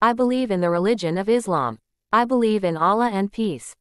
I believe in the religion of Islam. I believe in Allah and peace.